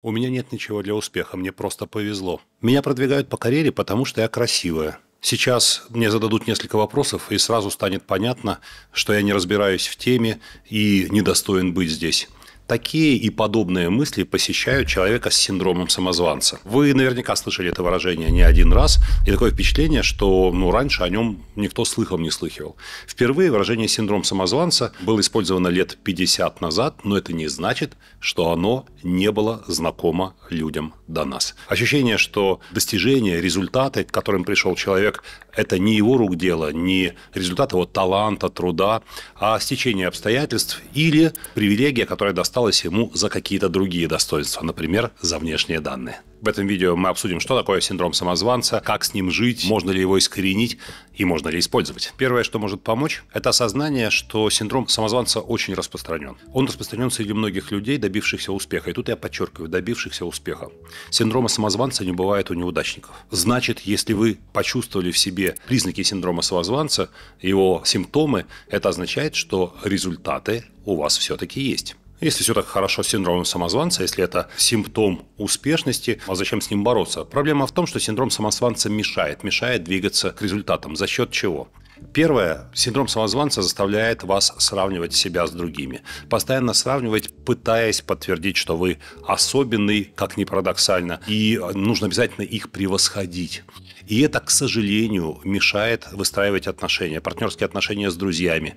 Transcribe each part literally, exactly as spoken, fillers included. У меня нет ничего для успеха, мне просто повезло. Меня продвигают по карьере, потому что я красивая. Сейчас мне зададут несколько вопросов, и сразу станет понятно, что я не разбираюсь в теме и недостоин быть здесь. Такие и подобные мысли посещают человека с синдромом самозванца. Вы наверняка слышали это выражение не один раз, и такое впечатление, что ну, раньше о нем никто слыхом не слыхивал. Впервые выражение «синдром самозванца» было использовано лет пятьдесят назад, но это не значит, что оно не было знакомо людям до нас. Ощущение, что достижения, результаты, к которым пришел человек, это не его рук дело, не результат его таланта, труда, а стечение обстоятельств или привилегия, которая досталась ему за какие-то другие достоинства, например, за внешние данные. В этом видео мы обсудим, что такое синдром самозванца, как с ним жить, можно ли его искоренить и можно ли использовать. Первое, что может помочь, это осознание, что синдром самозванца очень распространен. Он распространен среди многих людей, добившихся успеха. И тут я подчеркиваю, добившихся успеха. Синдрома самозванца не бывает у неудачников. Значит, если вы почувствовали в себе признаки синдрома самозванца, его симптомы, это означает, что результаты у вас все-таки есть. Если все так хорошо с синдромом самозванца, если это симптом успешности, а зачем с ним бороться? Проблема в том, что синдром самозванца мешает, мешает двигаться к результатам. За счет чего? Первое. Синдром самозванца заставляет вас сравнивать себя с другими. Постоянно сравнивать, пытаясь подтвердить, что вы особенный, как ни парадоксально, и нужно обязательно их превосходить. И это, к сожалению, мешает выстраивать отношения, партнерские отношения с друзьями,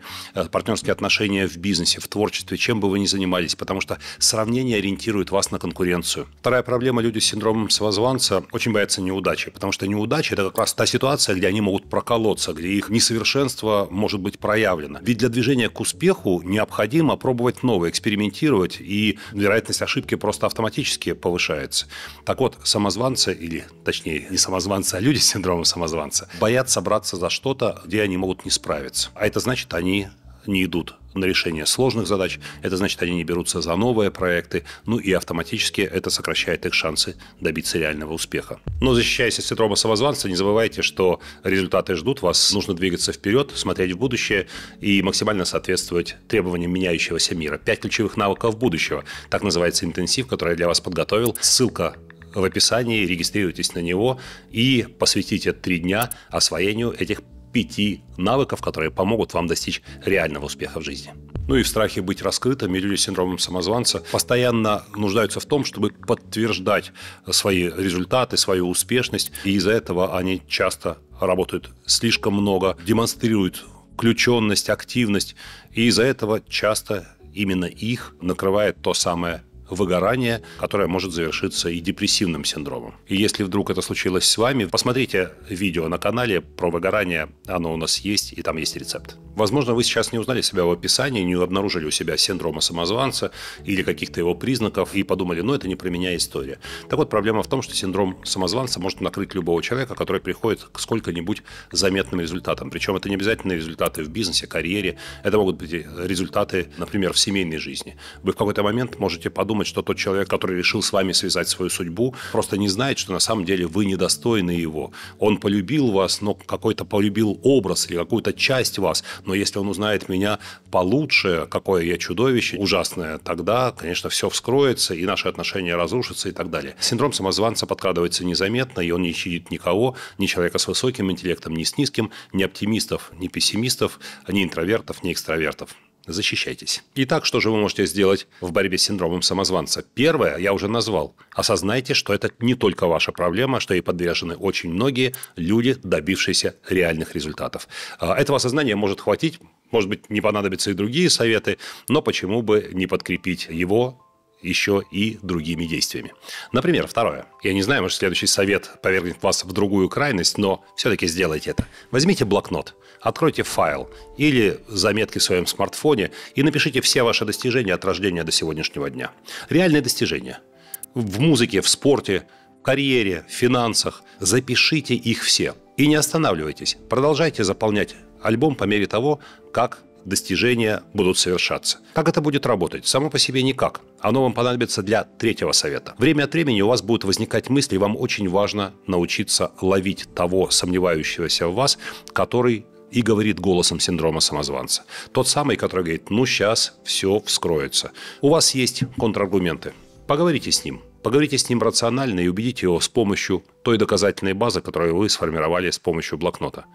партнерские отношения в бизнесе, в творчестве, чем бы вы ни занимались, потому что сравнение ориентирует вас на конкуренцию. Вторая проблема. Люди с синдромом самозванца очень боятся неудачи, потому что неудача – это как раз та ситуация, где они могут проколоться, где их несовершенство совершенство может быть проявлено. Ведь для движения к успеху необходимо пробовать новое, экспериментировать, и вероятность ошибки просто автоматически повышается. Так вот, самозванцы, или точнее, не самозванцы, а люди с синдромом самозванца, боятся браться за что-то, где они могут не справиться. А это значит, они не идут на решение сложных задач, это значит, они не берутся за новые проекты, ну и автоматически это сокращает их шансы добиться реального успеха. Но защищаясь от синдрома самозванца, не забывайте, что результаты ждут вас, нужно двигаться вперед, смотреть в будущее и максимально соответствовать требованиям меняющегося мира. Пять ключевых навыков будущего, так называется интенсив, который я для вас подготовил, ссылка в описании, регистрируйтесь на него и посвятите три дня освоению этих пяти навыков, которые помогут вам достичь реального успеха в жизни. Ну и в страхе быть раскрытыми люди с синдромом самозванца постоянно нуждаются в том, чтобы подтверждать свои результаты, свою успешность. И из-за этого они часто работают слишком много, демонстрируют включенность, активность. И из-за этого часто именно их накрывает то самое выгорание, которое может завершиться и депрессивным синдромом. И если вдруг это случилось с вами, посмотрите видео на канале про выгорание, оно у нас есть, и там есть рецепт. Возможно, вы сейчас не узнали себя в описании, не обнаружили у себя синдрома самозванца или каких-то его признаков и подумали, ну это не про меня история. Так вот, проблема в том, что синдром самозванца может накрыть любого человека, который приходит к сколько-нибудь заметным результатам. Причем это не обязательно результаты в бизнесе, карьере, это могут быть результаты, например, в семейной жизни. Вы в какой-то момент можете подумать, что тот человек, который решил с вами связать свою судьбу, просто не знает, что на самом деле вы недостойны его. Он полюбил вас, но какой-то полюбил образ или какую-то часть вас. Но если он узнает меня получше, какое я чудовище, ужасное, тогда, конечно, все вскроется, и наши отношения разрушатся и так далее. Синдром самозванца подкрадывается незаметно, и он не щадит никого, ни человека с высоким интеллектом, ни с низким, ни оптимистов, ни пессимистов, ни интровертов, ни экстравертов. Защищайтесь. Итак, что же вы можете сделать в борьбе с синдромом самозванца? Первое, я уже назвал. Осознайте, что это не только ваша проблема, что ей подвержены очень многие люди, добившиеся реальных результатов. Этого осознания может хватить, может быть, не понадобятся и другие советы, но почему бы не подкрепить его еще и другими действиями. Например, второе. Я не знаю, может, следующий совет повергнет вас в другую крайность, но все-таки сделайте это. Возьмите блокнот, откройте файл или заметки в своем смартфоне и напишите все ваши достижения от рождения до сегодняшнего дня. Реальные достижения. В музыке, в спорте, в карьере, в финансах. Запишите их все. И не останавливайтесь. Продолжайте заполнять альбом по мере того, как достижения будут совершаться. Как это будет работать? Само по себе никак. Оно вам понадобится для третьего совета. Время от времени у вас будут возникать мысли, и вам очень важно научиться ловить того сомневающегося в вас, который и говорит голосом синдрома самозванца. Тот самый, который говорит, ну сейчас все вскроется. У вас есть контраргументы. Поговорите с ним. Поговорите с ним рационально и убедите его с помощью той доказательной базы, которую вы сформировали с помощью блокнота.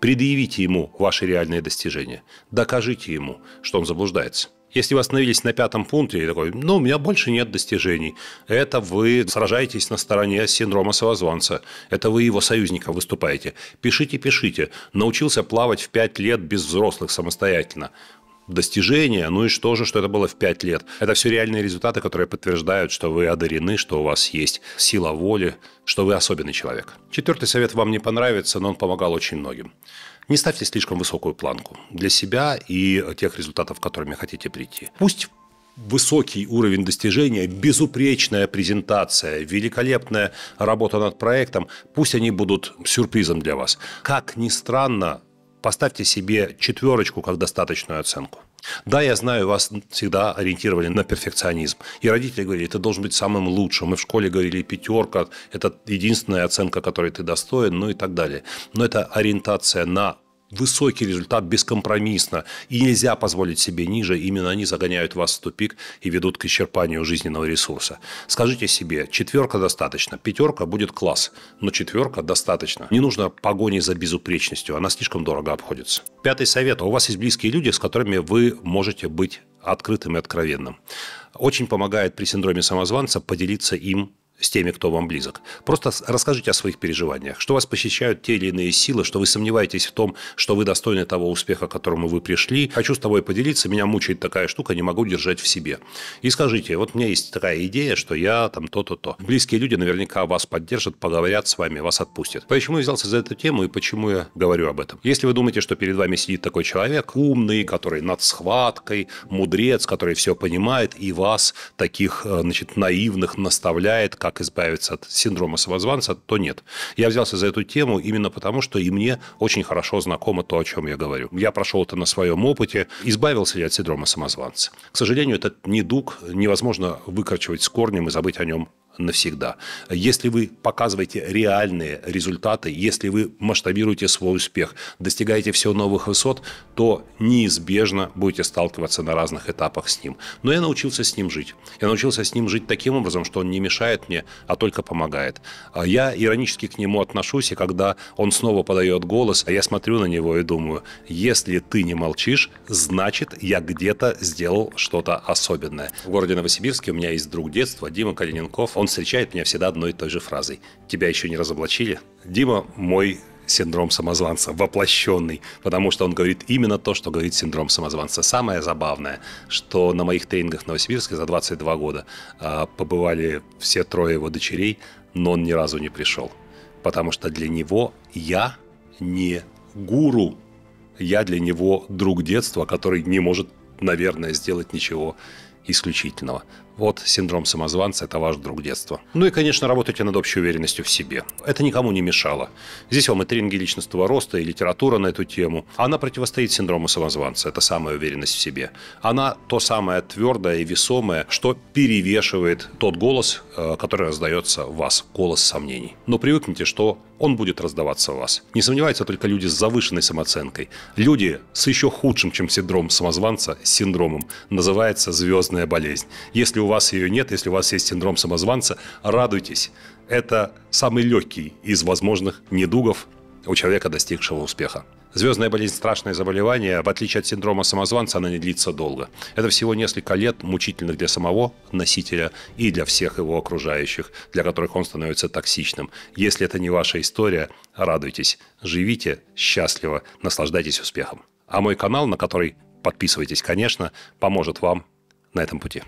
Предъявите ему ваши реальные достижения. Докажите ему, что он заблуждается. Если вы остановились на пятом пункте и такой, ну, у меня больше нет достижений, это вы сражаетесь на стороне синдрома самозванца, это вы его союзником выступаете. Пишите, пишите. Научился плавать в пять лет без взрослых самостоятельно. Достижения, ну и что же, что это было в пять лет. Это все реальные результаты, которые подтверждают, что вы одарены, что у вас есть сила воли, что вы особенный человек. Четвертый совет вам не понравится, но он помогал очень многим. Не ставьте слишком высокую планку для себя и тех результатов, к которым хотите прийти. Пусть высокий уровень достижения, безупречная презентация, великолепная работа над проектом, пусть они будут сюрпризом для вас. Как ни странно, поставьте себе четверочку как достаточную оценку. Да, я знаю, вас всегда ориентировали на перфекционизм. И родители говорили, ты должен быть самым лучшим. Мы в школе говорили, пятерка – это единственная оценка, которой ты достоин, ну и так далее. Но это ориентация на высокий результат бескомпромиссно. И нельзя позволить себе ниже. Именно они загоняют вас в тупик и ведут к исчерпанию жизненного ресурса. Скажите себе, четверка достаточно, пятерка будет класс, но четверка достаточно. Не нужно погони за безупречностью, она слишком дорого обходится. Пятый совет. У вас есть близкие люди, с которыми вы можете быть открытым и откровенным. Очень помогает при синдроме самозванца поделиться им с теми, кто вам близок. Просто расскажите о своих переживаниях, что вас посещают те или иные силы, что вы сомневаетесь в том, что вы достойны того успеха, к которому вы пришли. Хочу с тобой поделиться, меня мучает такая штука, не могу держать в себе. И скажите, вот у меня есть такая идея, что я там то-то-то. Близкие люди наверняка вас поддержат, поговорят с вами, вас отпустят. Почему я взялся за эту тему и почему я говорю об этом? Если вы думаете, что перед вами сидит такой человек, умный, который над схваткой, мудрец, который все понимает и вас, таких, значит, наивных, наставляет, как избавиться от синдрома самозванца, то нет. Я взялся за эту тему именно потому, что и мне очень хорошо знакомо то, о чем я говорю. Я прошел это на своем опыте. Избавился ли я от синдрома самозванца? К сожалению, этот недуг невозможно выкорчевать с корнем и забыть о нем навсегда. Если вы показываете реальные результаты, если вы масштабируете свой успех, достигаете все новых высот, то неизбежно будете сталкиваться на разных этапах с ним. Но я научился с ним жить. Я научился с ним жить таким образом, что он не мешает мне, а только помогает. Я иронически к нему отношусь, и когда он снова подает голос, я смотрю на него и думаю, если ты не молчишь, значит, я где-то сделал что-то особенное. В городе Новосибирске у меня есть друг детства Дима Калиненков. Он встречает меня всегда одной и той же фразой. Тебя еще не разоблачили? Дима мой синдром самозванца, воплощенный, потому что он говорит именно то, что говорит синдром самозванца. Самое забавное, что на моих тренингах в Новосибирске за двадцать два года э, побывали все трое его дочерей, но он ни разу не пришел, потому что для него я не гуру, я для него друг детства, который не может, наверное, сделать ничего исключительного. Вот синдром самозванца – это ваш друг детства. Ну и, конечно, работайте над общей уверенностью в себе. Это никому не мешало. Здесь вам и тренинги личностного роста, и литература на эту тему. Она противостоит синдрому самозванца. Это самая уверенность в себе. Она то самое твердое и весомое, что перевешивает тот голос, который раздается в вас. Голос сомнений. Но привыкните, что он будет раздаваться в вас. Не сомневаются только люди с завышенной самооценкой. Люди с еще худшим, чем синдром самозванца, синдромом. Называется звездная болезнь. Если у вас ее нет, если у вас есть синдром самозванца, радуйтесь. Это самый легкий из возможных недугов у человека, достигшего успеха. Звездная болезнь – страшное заболевание. В отличие от синдрома самозванца, она не длится долго. Это всего несколько лет мучительных для самого носителя и для всех его окружающих, для которых он становится токсичным. Если это не ваша история, радуйтесь, живите счастливо, наслаждайтесь успехом. А мой канал, на который подписывайтесь, конечно, поможет вам на этом пути.